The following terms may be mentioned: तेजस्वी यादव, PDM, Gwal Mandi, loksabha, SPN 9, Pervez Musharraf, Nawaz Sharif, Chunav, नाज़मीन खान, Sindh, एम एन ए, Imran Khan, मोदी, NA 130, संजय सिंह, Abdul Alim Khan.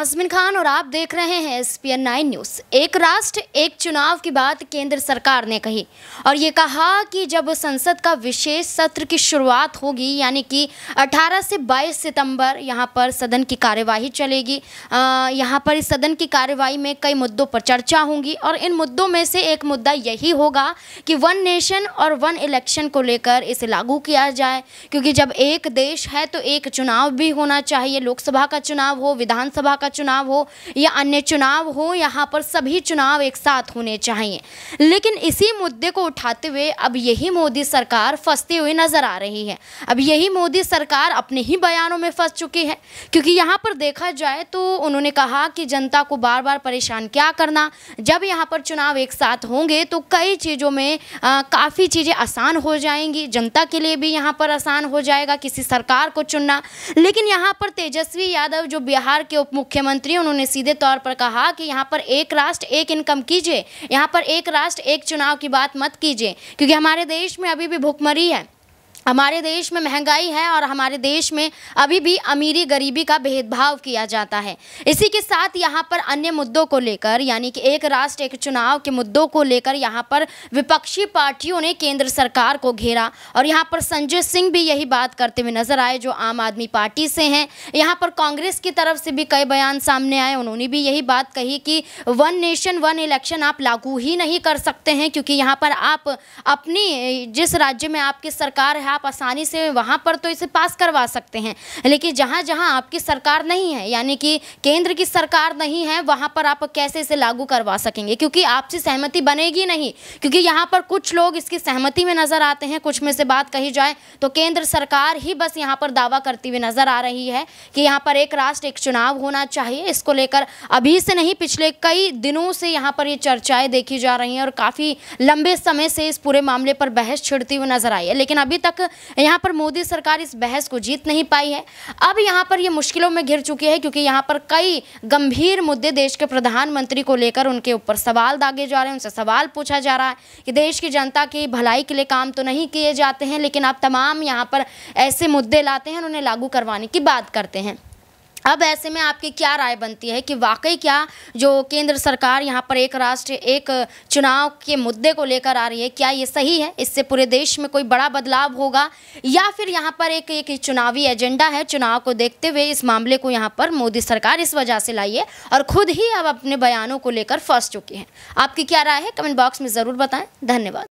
नाज़मीन खान और आप देख रहे हैं SPN 9 न्यूज़। एक राष्ट्र एक चुनाव की बात केंद्र सरकार ने कही और ये कहा कि जब संसद का विशेष सत्र की शुरुआत होगी यानी कि 18 से 22 सितंबर यहां पर सदन की कार्यवाही चलेगी। यहां पर इस सदन की कार्यवाही में कई मुद्दों पर चर्चा होंगी और इन मुद्दों में से एक मुद्दा यही होगा कि वन नेशन और वन इलेक्शन को लेकर इसे लागू किया जाए, क्योंकि जब एक देश है तो एक चुनाव भी होना चाहिए। लोकसभा का चुनाव हो, विधानसभा का चुनाव हो या अन्य चुनाव हो, यहाँ पर सभी चुनाव एक साथ होने चाहिए। लेकिन इसी मुद्दे को उठाते हुए अब यही मोदी सरकार फंसती हुई नजर आ रही है। अब यही मोदी सरकार अपने ही बयानों में फंस चुकी है, क्योंकि यहाँ पर देखा जाए तो उन्होंने कहा कि जनता को बार बार परेशान क्या करना, जब यहाँ पर चुनाव एक साथ होंगे तो कई चीज़ों में काफ़ी चीज़ें आसान हो जाएंगी, जनता के लिए भी यहाँ पर आसान हो जाएगा किसी सरकार को चुनना। लेकिन यहाँ पर तेजस्वी यादव जो बिहार के मुख्यमंत्री, उन्होंने सीधे तौर पर कहा कि यहाँ पर एक राष्ट्र एक इनकम कीजिए, यहाँ पर एक राष्ट्र एक चुनाव की बात मत कीजिए, क्योंकि हमारे देश में अभी भी भुखमरी है, हमारे देश में महंगाई है और हमारे देश में अभी भी अमीरी गरीबी का भेदभाव किया जाता है। इसी के साथ यहाँ पर अन्य मुद्दों को लेकर यानी कि एक राष्ट्र एक चुनाव के मुद्दों को लेकर यहाँ पर विपक्षी पार्टियों ने केंद्र सरकार को घेरा और यहाँ पर संजय सिंह भी यही बात करते हुए नजर आए, जो आम आदमी पार्टी से हैं। यहाँ पर कांग्रेस की तरफ से भी कई बयान सामने आए, उन्होंने भी यही बात कही कि वन नेशन वन इलेक्शन आप लागू ही नहीं कर सकते हैं, क्योंकि यहाँ पर आप अपनी जिस राज्य में आपकी सरकार है आप आसानी से वहां पर तो इसे पास करवा सकते हैं, लेकिन जहां जहां आपकी सरकार नहीं है यानी कि केंद्र की सरकार नहीं है वहां पर आप कैसे इसे लागू करवा सकेंगे, क्योंकि आपसी सहमति बनेगी नहीं। क्योंकि यहां पर कुछ लोग इसकी सहमति में नजर आते हैं, कुछ में से बात कही जाए तो केंद्र सरकार ही बस यहां पर दावा करती हुई नजर आ रही है कि यहां पर एक राष्ट्र एक चुनाव होना चाहिए। इसको लेकर अभी से नहीं, पिछले कई दिनों से यहां पर ये चर्चाएं देखी जा रही हैं और काफी लंबे समय से इस पूरे मामले पर बहस छिड़ती हुई नजर आई है, लेकिन अभी तक यहां पर मोदी सरकार इस बहस को जीत नहीं पाई है। अब यहां पर यह मुश्किलों में घिर चुकी है, क्योंकि यहां पर कई गंभीर मुद्दे देश के प्रधानमंत्री को लेकर उनके ऊपर सवाल दागे जा रहे हैं, उनसे सवाल पूछा जा रहा है कि देश की जनता की भलाई के लिए काम तो नहीं किए जाते हैं, लेकिन आप तमाम यहां पर ऐसे मुद्दे लाते हैं, उन्हें लागू करवाने की बात करते हैं। अब ऐसे में आपकी क्या राय बनती है कि वाकई क्या जो केंद्र सरकार यहाँ पर एक राष्ट्र एक चुनाव के मुद्दे को लेकर आ रही है, क्या ये सही है? इससे पूरे देश में कोई बड़ा बदलाव होगा या फिर यहाँ पर एक चुनावी एजेंडा है, चुनाव को देखते हुए इस मामले को यहाँ पर मोदी सरकार इस वजह से लाई है और खुद ही अब अपने बयानों को लेकर फंस चुकी है। आपकी क्या राय है? कमेंट बॉक्स में ज़रूर बताएँ। धन्यवाद।